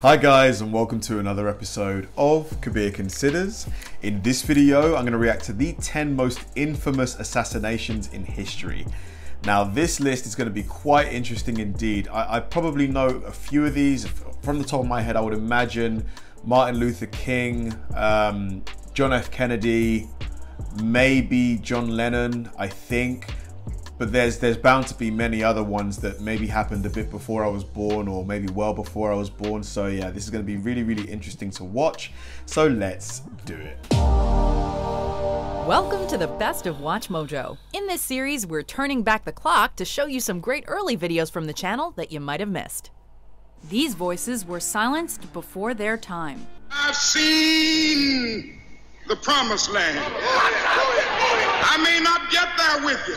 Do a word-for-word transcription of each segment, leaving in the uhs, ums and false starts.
Hi guys, and welcome to another episode of Kabir Considers. In this video, I'm going to react to the ten most infamous assassinations in history. Now, this list is going to be quite interesting indeed. I, I probably know a few of these from the top of my head. I would imagine Martin Luther King, um, John F. Kennedy, maybe John Lennon, I think. But there's there's bound to be many other ones that maybe happened a bit before I was born or maybe well before I was born. So yeah, this is going to be really, really interesting to watch. So let's do it. Welcome to the best of WatchMojo. In this series, we're turning back the clock to show you some great early videos from the channel that you might have missed. These voices were silenced before their time. I've seen the promised land. I may not get there with you,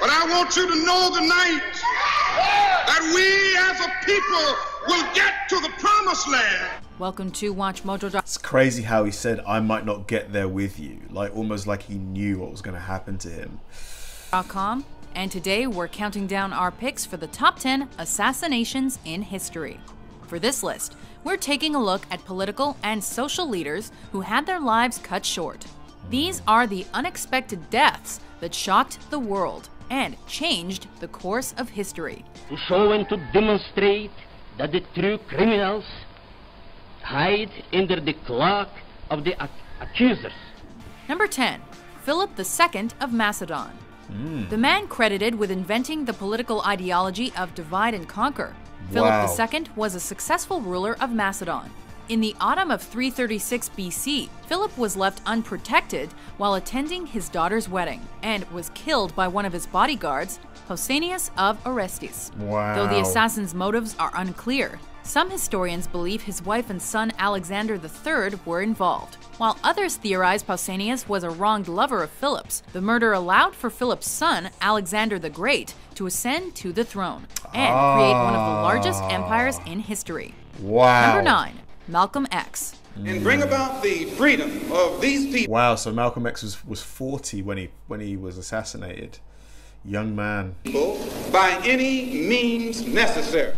but I want you to know tonight that we as a people will get to the promised land. Welcome to WatchMojo. It's crazy how he said, I might not get there with you. Like, almost like he knew what was going to happen to him. .com, and today we're counting down our picks for the top ten assassinations in history. For this list, we're taking a look at political and social leaders who had their lives cut short. These are the unexpected deaths that shocked the world and changed the course of history. To show and to demonstrate that the true criminals hide under the cloak of the ac accusers. Number ten, Philip the Second of Macedon. Mm. The man credited with inventing the political ideology of divide and conquer. Wow. Philip the Second was a successful ruler of Macedon. In the autumn of three thirty-six B C, Philip was left unprotected while attending his daughter's wedding and was killed by one of his bodyguards, Pausanias of Orestes. Wow. Though the assassin's motives are unclear, some historians believe his wife and son Alexander the Third were involved, while others theorize Pausanias was a wronged lover of Philip's. The murder allowed for Philip's son, Alexander the Great, to ascend to the throne and ah. create one of the largest empires in history. Wow. Number nine. Malcolm X. And bring about the freedom of these people. Wow, so Malcolm X was, was forty when he when he was assassinated. Young man. By any means necessary.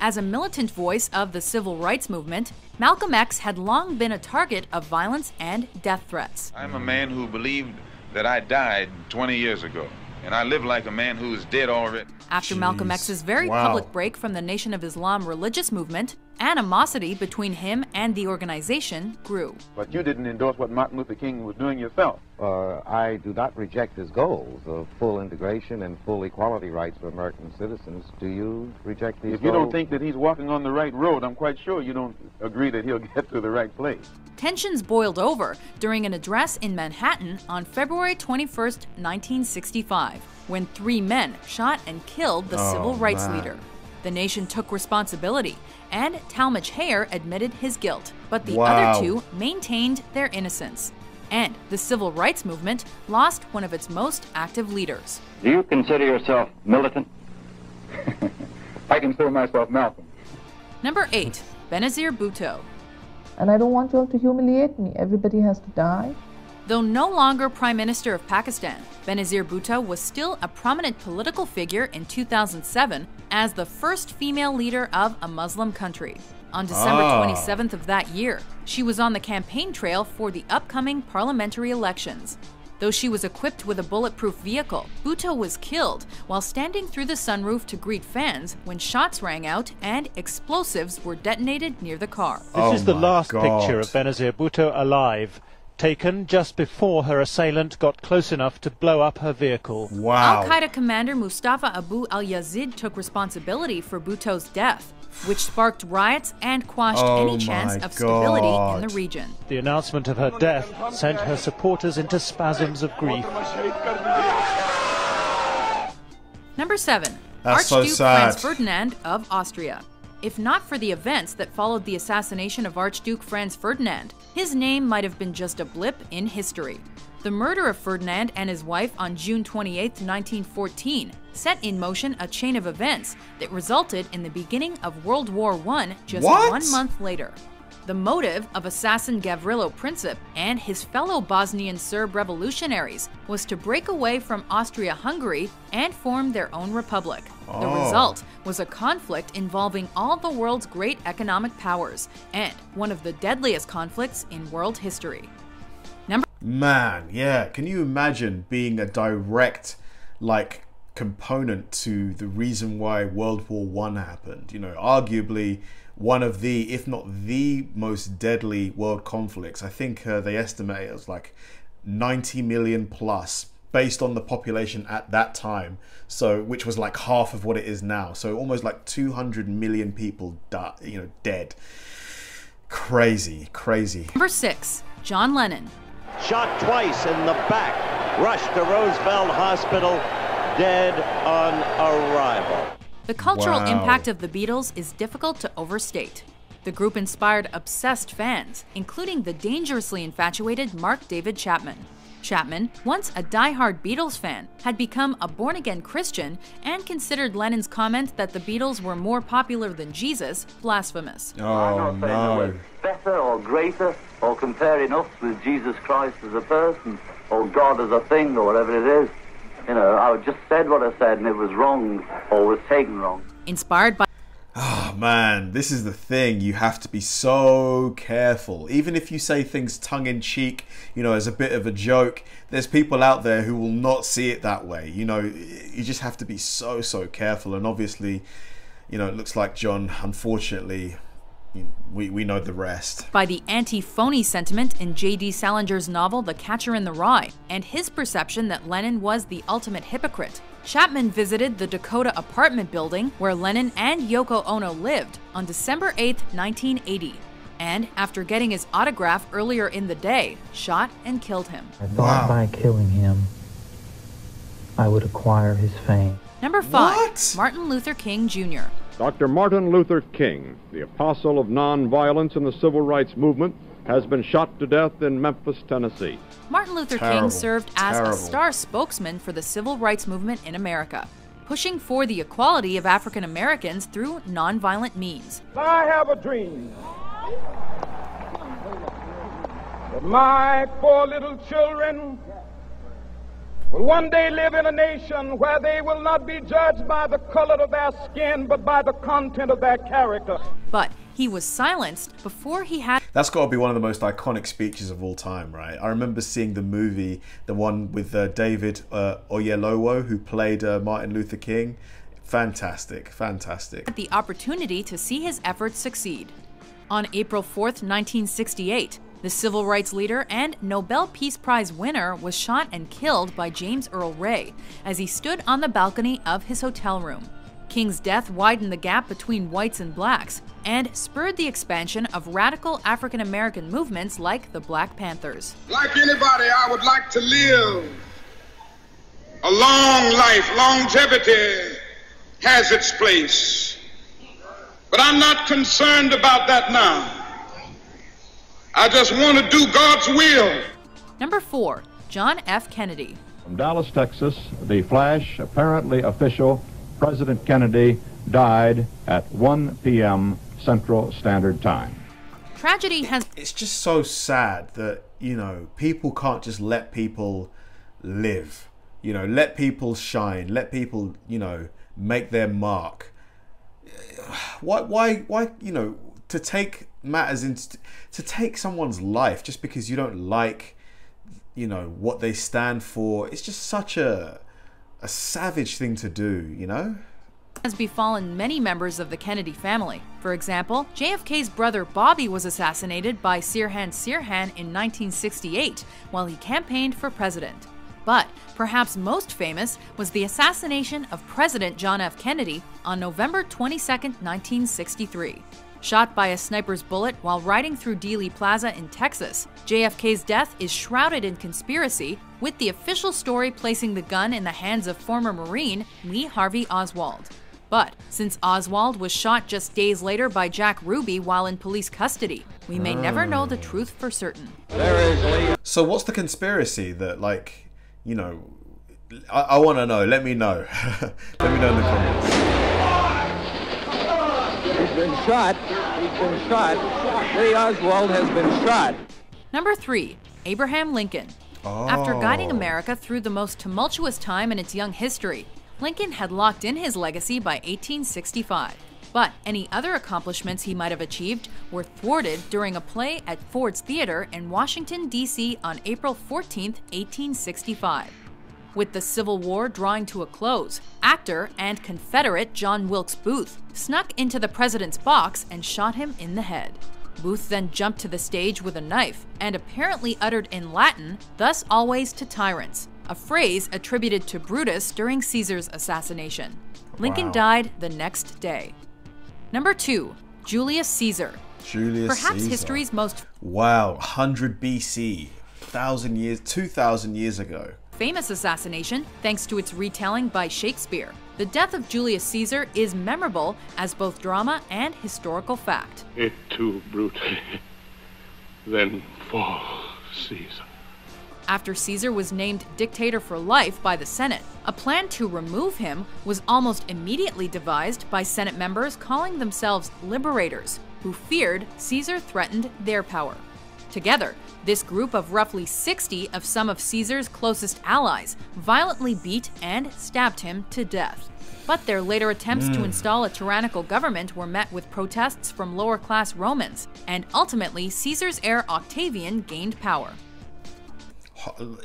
As a militant voice of the civil rights movement, Malcolm X had long been a target of violence and death threats. I'm a man who believed that I died twenty years ago, and I live like a man who is dead already. After Jeez. Malcolm X's very wow. public break from the Nation of Islam religious movement, animosity between him and the organization grew. But you didn't endorse what Martin Luther King was doing yourself. Uh, I do not reject his goals of full integration and full equality rights for American citizens. Do you reject these If you goals? Don't think that he's walking on the right road, I'm quite sure you don't agree that he'll get to the right place. Tensions boiled over during an address in Manhattan on February twenty-first, nineteen sixty-five, when three men shot and killed the oh, civil rights man. leader. The nation took responsibility, and Talmadge Hayer admitted his guilt, but the wow. other two maintained their innocence. And the civil rights movement lost one of its most active leaders. Do you consider yourself militant? I consider myself Malcolm. Number eight, Benazir Bhutto. And I don't want you all to humiliate me. Everybody has to die. Though no longer Prime Minister of Pakistan, Benazir Bhutto was still a prominent political figure in two thousand seven as the first female leader of a Muslim country. On December twenty-seventh of that year, she was on the campaign trail for the upcoming parliamentary elections. Though she was equipped with a bulletproof vehicle, Bhutto was killed while standing through the sunroof to greet fans when shots rang out and explosives were detonated near the car. This oh is the last God. picture of Benazir Bhutto alive, taken just before her assailant got close enough to blow up her vehicle. Wow. Al-Qaeda commander Mustafa Abu al-Yazid took responsibility for Bhutto's death, which sparked riots and quashed oh any chance of stability God. in the region. The announcement of her death sent her supporters into spasms of grief. Number seven. That's Archduke so sad. Franz Ferdinand of Austria. If not for the events that followed the assassination of Archduke Franz Ferdinand, his name might have been just a blip in history. The murder of Ferdinand and his wife on June twenty-eighth, nineteen fourteen, set in motion a chain of events that resulted in the beginning of World War One just what? one month later. the motive of assassin Gavrilo Princip and his fellow Bosnian Serb revolutionaries was to break away from Austria-Hungary and form their own republic. Oh. The result was a conflict involving all the world's great economic powers, and one of the deadliest conflicts in world history. Number Man, yeah, can you imagine being a direct, like, component to the reason why World War One happened? You know, arguably one of the, if not the most deadly world conflicts. I think uh, they estimate it was like ninety million plus based on the population at that time, so which was like half of what it is now, so almost like two hundred million people die, you know, dead. Crazy, crazy. Number six, John Lennon. Shot twice in the back, rushed to Roosevelt Hospital, dead on arrival. The cultural wow. impact of the Beatles is difficult to overstate. The group inspired obsessed fans, including the dangerously infatuated Mark David Chapman. Chapman, once a diehard Beatles fan, had become a born-again Christian and considered Lennon's comment that the Beatles were more popular than Jesus blasphemous. Oh, I'm not saying no. That we're better or greater or comparing us with Jesus Christ as a person or God as a thing or whatever it is. You know, I just said what I said and it was wrong or was taken wrong. Inspired by... Oh man, this is the thing. You have to be so careful. Even if you say things tongue-in-cheek, you know, as a bit of a joke, there's people out there who will not see it that way. You know, you just have to be so, so careful. And obviously, you know, it looks like John, unfortunately, we, we know the rest. By the anti-phony sentiment in J D Salinger's novel, The Catcher in the Rye, and his perception that Lennon was the ultimate hypocrite. Chapman visited the Dakota apartment building where Lennon and Yoko Ono lived on December eighth, nineteen eighty, and after getting his autograph earlier in the day, shot and killed him. I thought wow. by killing him, I would acquire his fame. Number five, what? Martin Luther King Junior Doctor Martin Luther King, the apostle of nonviolence in the civil rights movement, has been shot to death in Memphis, Tennessee. Martin Luther terrible, King served as terrible. a star spokesman for the civil rights movement in America, pushing for the equality of African Americans through nonviolent means. I have a dream that my four little children will one day live in a nation where they will not be judged by the color of their skin, but by the content of their character. But he was silenced before he had... That's got to be one of the most iconic speeches of all time, right? I remember seeing the movie, the one with uh, David uh, Oyelowo, who played uh, Martin Luther King. Fantastic, fantastic. ...the opportunity to see his efforts succeed. On April fourth, nineteen sixty-eight, the civil rights leader and Nobel Peace Prize winner was shot and killed by James Earl Ray as he stood on the balcony of his hotel room. King's death widened the gap between whites and blacks and spurred the expansion of radical African-American movements like the Black Panthers. Like anybody, I would like to live a long life. Longevity has its place. But I'm not concerned about that now. I just want to do God's will. Number four, John F. Kennedy. From Dallas, Texas, the flash, apparently official, President Kennedy died at one P M Central Standard Time. Tragedy has... It's just so sad that, you know, people can't just let people live. You know, let people shine. Let people, you know, make their mark. Why, why, why, you know, to take matters into... To take someone's life just because you don't like, you know, what they stand for. It's just such a... a savage thing to do, you know? Has befallen many members of the Kennedy family. For example, J F K's brother Bobby was assassinated by Sirhan Sirhan in nineteen sixty-eight while he campaigned for president. But perhaps most famous was the assassination of President John F. Kennedy on November twenty-second, nineteen sixty-three. Shot by a sniper's bullet while riding through Dealey Plaza in Texas, J F K's death is shrouded in conspiracy, with the official story placing the gun in the hands of former Marine Lee Harvey Oswald. But since Oswald was shot just days later by Jack Ruby while in police custody, we may mm. never know the truth for certain. So what's the conspiracy that, like, you know, I, I want to know. Let me know. Let me know in the comments. has been shot. He's been shot. Lee Oswald has been shot. Number three, Abraham Lincoln. Oh. After guiding America through the most tumultuous time in its young history, Lincoln had locked in his legacy by eighteen sixty-five. But any other accomplishments he might have achieved were thwarted during a play at Ford's Theatre in Washington, D C on April fourteenth, eighteen sixty-five. With the Civil War drawing to a close, actor and Confederate John Wilkes Booth snuck into the president's box and shot him in the head. Booth then jumped to the stage with a knife and apparently uttered in Latin, "Thus always to tyrants," a phrase attributed to Brutus during Caesar's assassination. Lincoln wow. died the next day. Number two, Julius Caesar. Julius Perhaps Caesar. history's most wow, one hundred B C, thousand years, two thousand years ago. Famous assassination, thanks to its retelling by Shakespeare. The death of Julius Caesar is memorable as both drama and historical fact. It too brutally, then fall, Caesar. After Caesar was named dictator for life by the Senate, a plan to remove him was almost immediately devised by Senate members calling themselves liberators, who feared Caesar threatened their power. Together, this group of roughly sixty of some of Caesar's closest allies violently beat and stabbed him to death. But their later attempts mm. to install a tyrannical government were met with protests from lower-class Romans, and ultimately Caesar's heir Octavian gained power.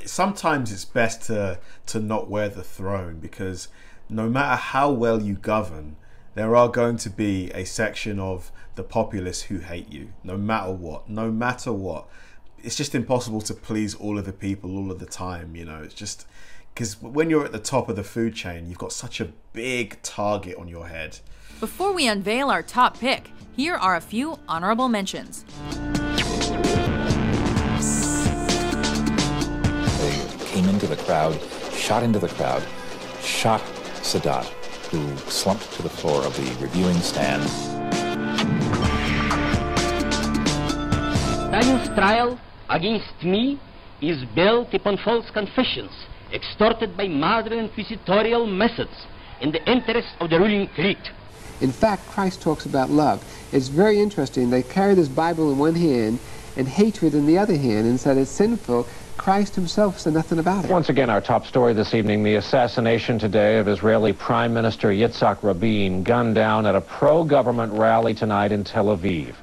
Sometimes it's best to to not wear the throne, because no matter how well you govern, there are going to be a section of the populace who hate you, no matter what, no matter what. It's just impossible to please all of the people all of the time, you know. It's just because when you're at the top of the food chain, you've got such a big target on your head. Before we unveil our top pick, here are a few honorable mentions. Came into the crowd, shot into the crowd, shot Sadat, who slumped to the floor of the reviewing stand. Stalin's trial against me is built upon false confessions, extorted by modern inquisitorial methods in the interest of the ruling clique. In fact, Christ talks about love. It's very interesting. They carry this Bible in one hand and hatred in the other hand and said it's sinful. Christ himself said nothing about it. Once again, our top story this evening, the assassination today of Israeli Prime Minister Yitzhak Rabin, gunned down at a pro-government rally tonight in Tel Aviv.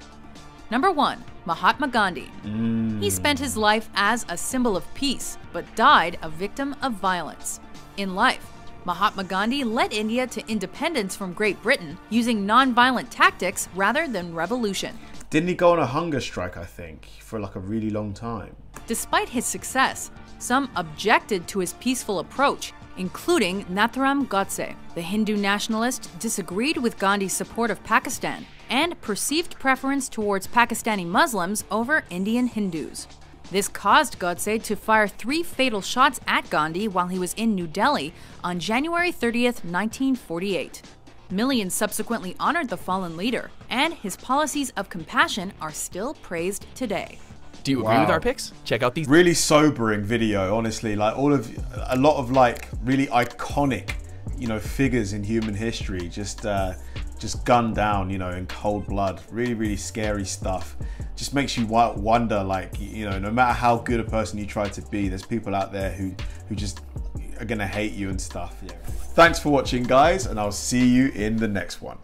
Number one, Mahatma Gandhi. Mm. He spent his life as a symbol of peace, but died a victim of violence. In life, Mahatma Gandhi led India to independence from Great Britain using non-violent tactics rather than revolution. Didn't he go on a hunger strike, I think, for like a really long time? Despite his success, some objected to his peaceful approach, including Nathuram Godse. The Hindu nationalist disagreed with Gandhi's support of Pakistan and perceived preference towards Pakistani Muslims over Indian Hindus. This caused Godse to fire three fatal shots at Gandhi while he was in New Delhi on January thirtieth, nineteen forty-eight. Millions subsequently honored the fallen leader, and his policies of compassion are still praised today. Do you wow. agree with our picks? Check out these. Really sobering video, honestly. Like all of, a lot of like really iconic, you know, figures in human history just, uh, just gunned down, you know, in cold blood. Really, really scary stuff. Just makes you wonder, like, you know, no matter how good a person you try to be, there's people out there who, who just are gonna hate you and stuff. Yeah. Thanks for watching, guys, and I'll see you in the next one.